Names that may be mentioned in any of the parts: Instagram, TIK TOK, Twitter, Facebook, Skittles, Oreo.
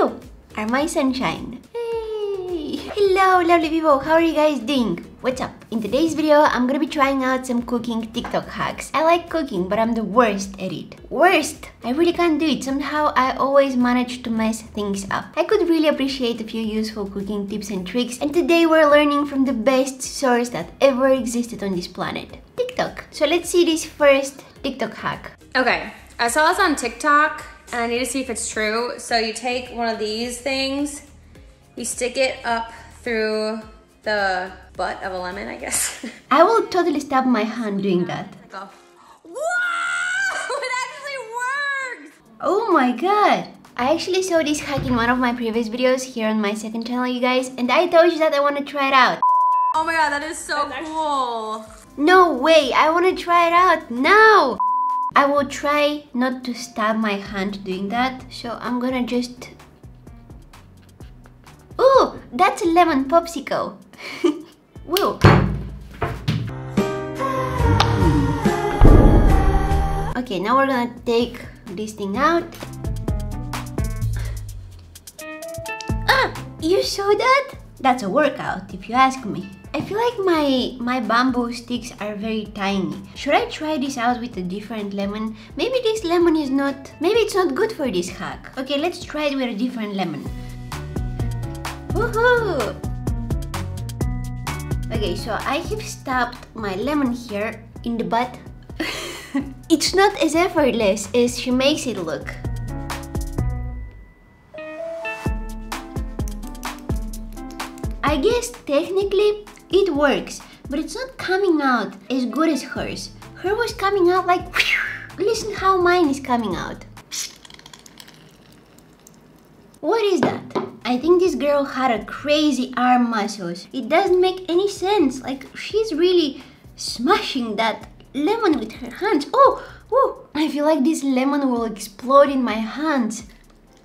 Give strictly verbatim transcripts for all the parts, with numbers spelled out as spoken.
you are my sunshine. Hey! Hello lovely people, how are you guys doing? What's up? In today's video, I'm gonna be trying out some cooking TikTok hacks. I like cooking, but I'm the worst at it. Worst! I really can't do it. Somehow, I always manage to mess things up. I could really appreciate a few useful cooking tips and tricks, and today we're learning from the best source that ever existed on this planet, TikTok. So let's see this first TikTok hack. Okay, I saw this on TikTok, and I need to see if it's true. So you take one of these things, you stick it up through the butt of a lemon, I guess. I will totally stab my hand doing that. Whoa! It actually worked! Oh my god! I actually saw this hack in one of my previous videos here on my second channel, you guys, and I told you that I want to try it out. Oh my god, that is so That's cool! Actually... No way! I want to try it out now! I will try not to stab my hand doing that, so I'm gonna just... Ooh! That's a lemon popsicle! Whoa! Okay, now we're gonna take this thing out. Ah! You saw that? That's a workout, if you ask me. I feel like my, my bamboo sticks are very tiny. Should I try this out with a different lemon? Maybe this lemon is not... Maybe it's not good for this hack. Okay, let's try it with a different lemon. Woohoo! Okay, so I have stabbed my lemon here in the butt. It's not as effortless as she makes it look. I guess technically it works, but it's not coming out as good as hers. Her was coming out like... Listen how mine is coming out. What is that? I think this girl had a crazy arm muscles. It doesn't make any sense. Like, she's really smashing that lemon with her hands. Oh, whoa. I feel like this lemon will explode in my hands.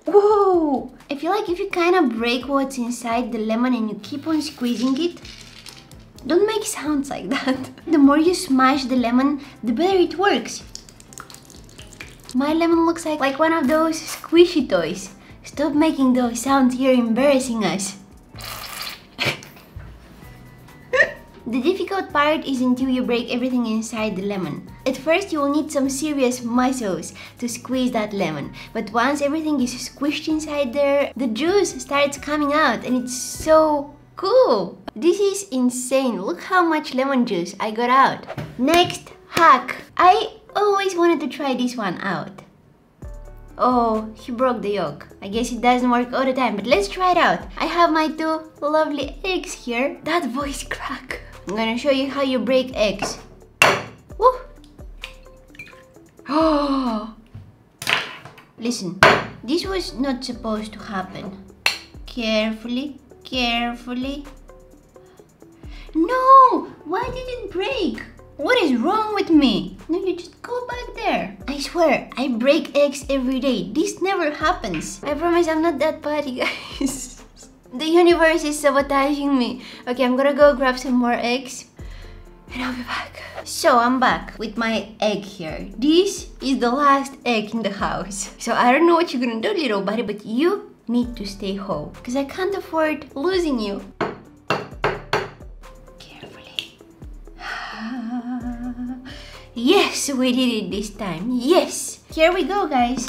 Whoa. I feel like if you kind of break what's inside the lemon and you keep on squeezing it, don't make sounds like that. The more you smash the lemon, the better it works. My lemon looks like, like one of those squishy toys. Stop making those sounds, you're embarrassing us. The difficult part is until you break everything inside the lemon. At first you will need some serious muscles to squeeze that lemon, but once everything is squished inside there, the juice starts coming out and it's so cool! This is insane, look how much lemon juice I got out. Next hack! I always wanted to try this one out. Oh, he broke the yolk. I guess it doesn't work all the time, but let's try it out. I have my two lovely eggs here. That voice crack. I'm gonna show you how you break eggs. Woo! Oh! Listen, this was not supposed to happen. Carefully, carefully. No! Why did it break? What is wrong with me? No, you just go back there. I swear, I break eggs every day. This never happens. I promise I'm not that bad, you guys. The universe is sabotaging me. Okay, I'm gonna go grab some more eggs. And I'll be back. So, I'm back with my egg here. This is the last egg in the house. So, I don't know what you're gonna do, little buddy, but you need to stay home. Because I can't afford losing you. Yes, we did it this time. Yes! Here we go, guys.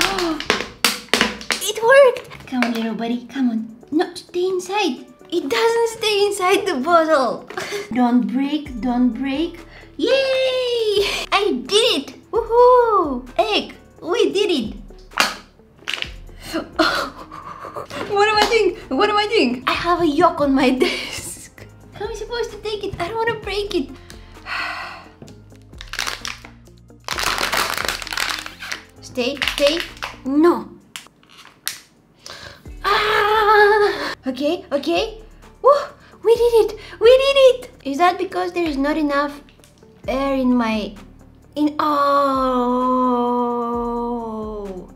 Oh, it worked! Come on, little buddy. Come on. No, stay inside. It doesn't stay inside the bottle. Don't break. Don't break. Yay! I did it! Woohoo! Egg! We did it! Oh. What am I doing? What am I doing? I have a yolk on my desk. How am I supposed to take it? I don't want to break it. Stay, stay. No. Ah! Okay, okay. Woo! We did it! We did it! Is that because there is not enough air in my... in... Oh!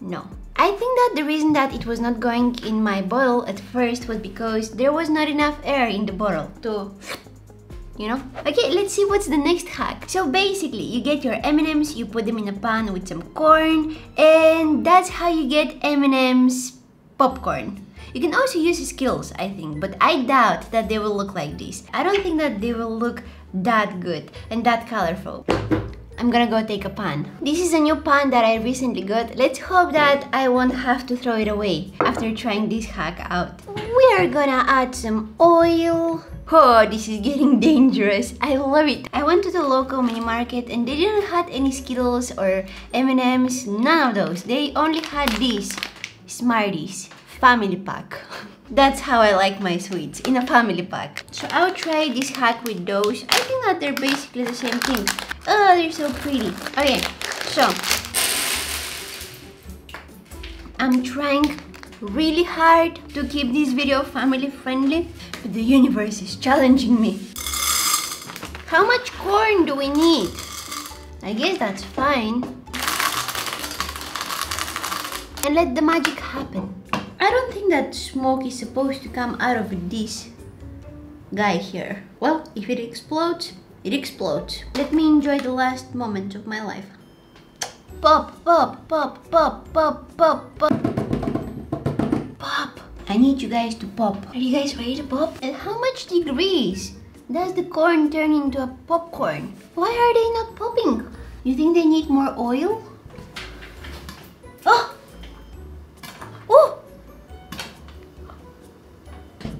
No. I think that the reason that it was not going in my bottle at first was because there was not enough air in the bottle to you know? Okay, let's see what's the next hack. So basically, you get your M and M's, you put them in a pan with some corn, and that's how you get M and M's popcorn. You can also use skills, I think, but I doubt that they will look like this. I don't think that they will look that good and that colorful. I'm gonna go take a pan. This is a new pan that I recently got. Let's hope that I won't have to throw it away after trying this hack out. We are gonna add some oil. Oh, this is getting dangerous. I love it. I went to the local mini market and they didn't have any Skittles or M and M's, none of those. They only had these Smarties family pack. That's how I like my sweets, in a family pack. So I'll try this hack with those. I think that they're basically the same thing. Oh, they're so pretty. Okay, so I'm trying really hard to keep this video family friendly, but the universe is challenging me. How much corn do we need? I guess that's fine. And let the magic happen. I don't think that smoke is supposed to come out of this guy here. Well, if it explodes, it explodes. Let me enjoy the last moment of my life. Pop, pop, pop, pop, pop, pop, pop. Pop. I need you guys to pop. Are you guys ready to pop? At how much degrees does the corn turn into a popcorn? Why are they not popping? You think they need more oil? Oh! Oh!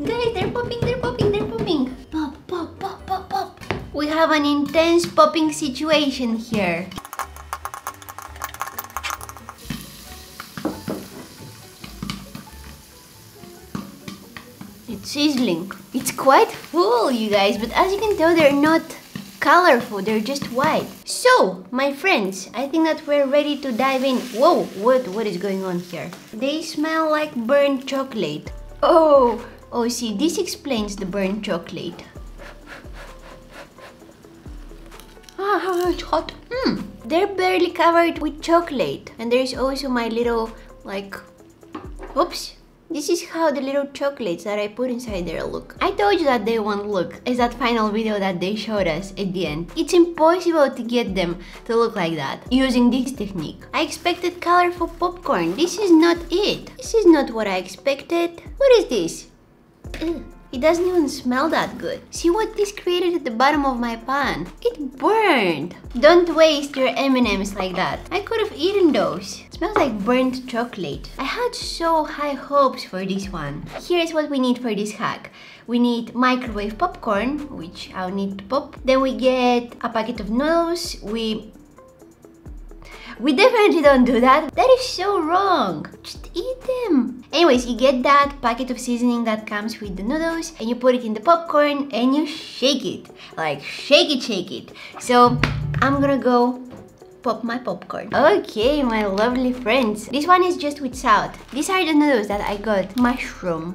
Guys, they're popping, they're popping, they're popping. Pop, pop, pop, pop, pop. We have an intense popping situation here. It's sizzling. It's quite full, you guys, but as you can tell, they're not colorful, they're just white. So, my friends, I think that we're ready to dive in. Whoa, what, what is going on here? They smell like burnt chocolate. Oh, oh, see, this explains the burnt chocolate. Ah, it's hot. Mm. They're barely covered with chocolate. And there's also my little, like, oops. This is how the little chocolates that I put inside there look. I told you that they won't look. It's that final video that they showed us at the end. It's impossible to get them to look like that using this technique. I expected colorful popcorn. This is not it. This is not what I expected. What is this? Ugh. It doesn't even smell that good. See what this created at the bottom of my pan? It burned. Don't waste your M and M's like that. I could have eaten those. It smells like burnt chocolate. I had so high hopes for this one. Here's what we need for this hack. We need microwave popcorn, which I'll need to pop. Then we get a packet of noodles. We... We definitely don't do that. That is so wrong. Just eat them. Anyways, you get that packet of seasoning that comes with the noodles and you put it in the popcorn and you shake it. Like shake it, shake it. So I'm gonna go pop my popcorn. Okay, my lovely friends. This one is just with salt. These are the noodles that I got. Mushroom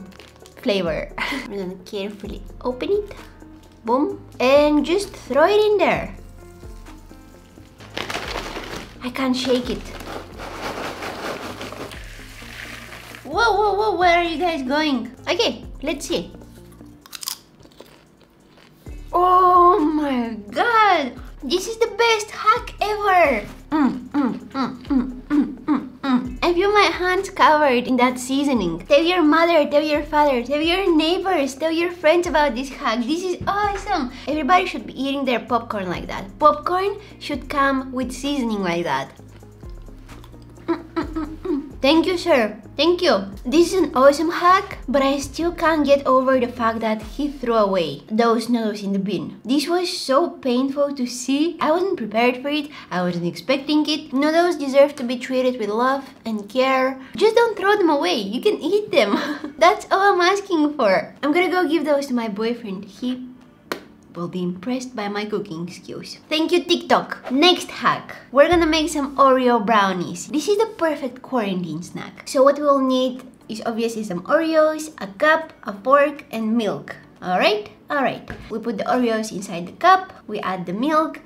flavor. I'm gonna carefully open it. Boom. And just throw it in there. I can't shake it. Whoa, whoa, whoa, where are you guys going? Okay, let's see. Oh my god! This is the best hack ever! Mm, mm, mm, mm, mm, mm, mm. I feel my hands covered in that seasoning. Tell your mother, tell your father, tell your neighbors, tell your friends about this hack. This is awesome! Everybody should be eating their popcorn like that. Popcorn should come with seasoning like that. Mm, mm, mm, mm. Thank you, sir. Thank you. This is an awesome hack, but I still can't get over the fact that he threw away those noodles in the bin. This was so painful to see. I wasn't prepared for it. I wasn't expecting it. Noodles deserve to be treated with love and care. Just don't throw them away. You can eat them. That's all I'm asking for. I'm gonna go give those to my boyfriend. He will be impressed by my cooking skills. Thank you, TikTok. Next hack. We're gonna make some Oreo brownies. This is the perfect quarantine snack. So what we'll need is obviously some Oreos, a cup, a fork, and milk. All right, all right. We put the Oreos inside the cup, we add the milk,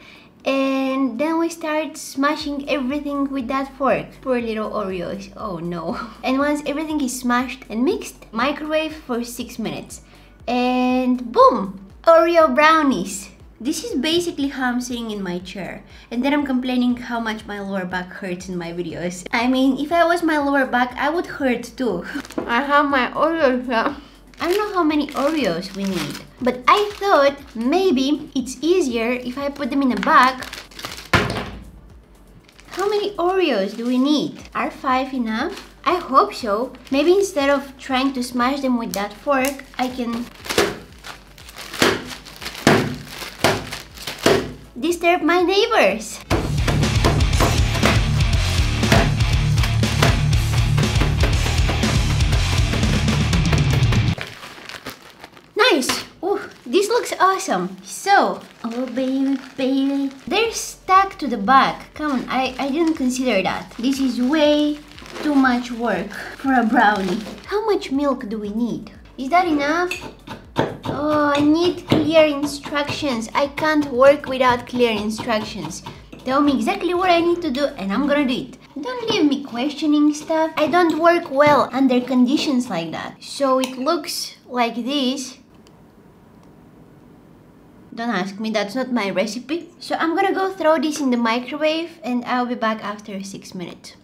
and then we start smashing everything with that fork. Poor little Oreos, oh no. And once everything is smashed and mixed, microwave for six minutes. And boom! Oreo brownies. This is basically how I'm sitting in my chair, and then I'm complaining how much my lower back hurts in my videos. I mean, if I was my lower back, I would hurt too. I have my Oreos here. I don't know how many Oreos we need, but I thought maybe it's easier if I put them in a bag. How many Oreos do we need? Are five enough? I hope so. Maybe instead of trying to smash them with that fork, I can disturb my neighbors. Nice! Ooh, this looks awesome. So, oh baby, baby. They're stuck to the back. Come on, I, I didn't consider that. This is way too much work for a brownie. How much milk do we need? Is that enough? Oh, I need clear instructions. I can't work without clear instructions. Tell me exactly what I need to do and I'm gonna do it. Don't leave me questioning stuff. I don't work well under conditions like that. So it looks like this. Don't ask me, that's not my recipe. So I'm gonna go throw this in the microwave and I'll be back after six minutes.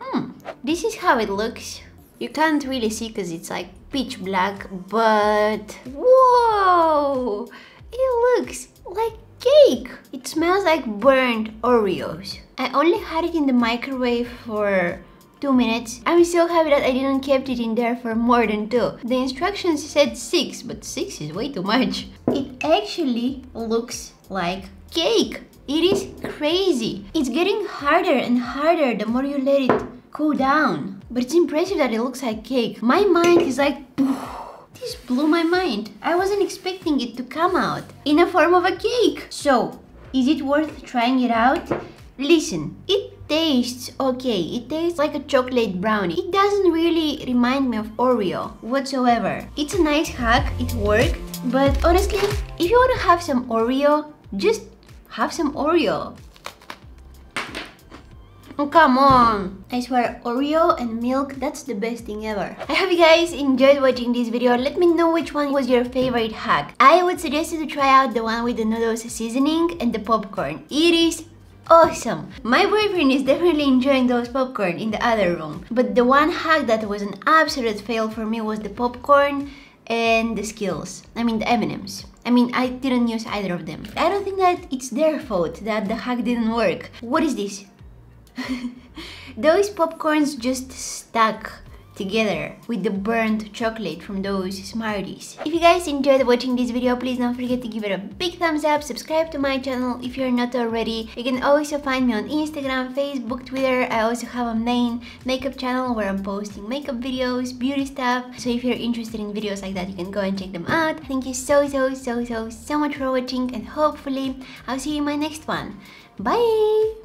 Hmm, this is how it looks. You can't really see because it's like pitch black, but whoa! It looks like cake! It smells like burnt Oreos. I only had it in the microwave for two minutes. I'm so happy that I didn't kept it in there for more than two. The instructions said six, but six is way too much. It actually looks like cake! It is crazy! It's getting harder and harder the more you let it cool down. But it's impressive that it looks like cake. My mind is like, this blew my mind. I wasn't expecting it to come out in a form of a cake. So, is it worth trying it out? Listen, it tastes okay. It tastes like a chocolate brownie. It doesn't really remind me of Oreo whatsoever. It's a nice hack, it worked. But honestly, if you want to have some Oreo, just have some Oreo. Oh, come on! I swear, Oreo and milk, that's the best thing ever. I hope you guys enjoyed watching this video. Let me know which one was your favorite hack. I would suggest you to try out the one with the noodles seasoning and the popcorn. It is awesome! My boyfriend is definitely enjoying those popcorn in the other room. But the one hack that was an absolute fail for me was the popcorn and the Skittles. I mean the M and M's. I mean, I didn't use either of them. I don't think that it's their fault that the hack didn't work. What is this? Those popcorns just stuck together with the burnt chocolate from those Smarties. If you guys enjoyed watching this video, please don't forget to give it a big thumbs up, subscribe to my channel if you're not already. You can also find me on Instagram, Facebook, Twitter. I also have a main makeup channel where I'm posting makeup videos, beauty stuff. So if you're interested in videos like that, you can go and check them out. Thank you so, so, so, so, so much for watching, and hopefully I'll see you in my next one. Bye!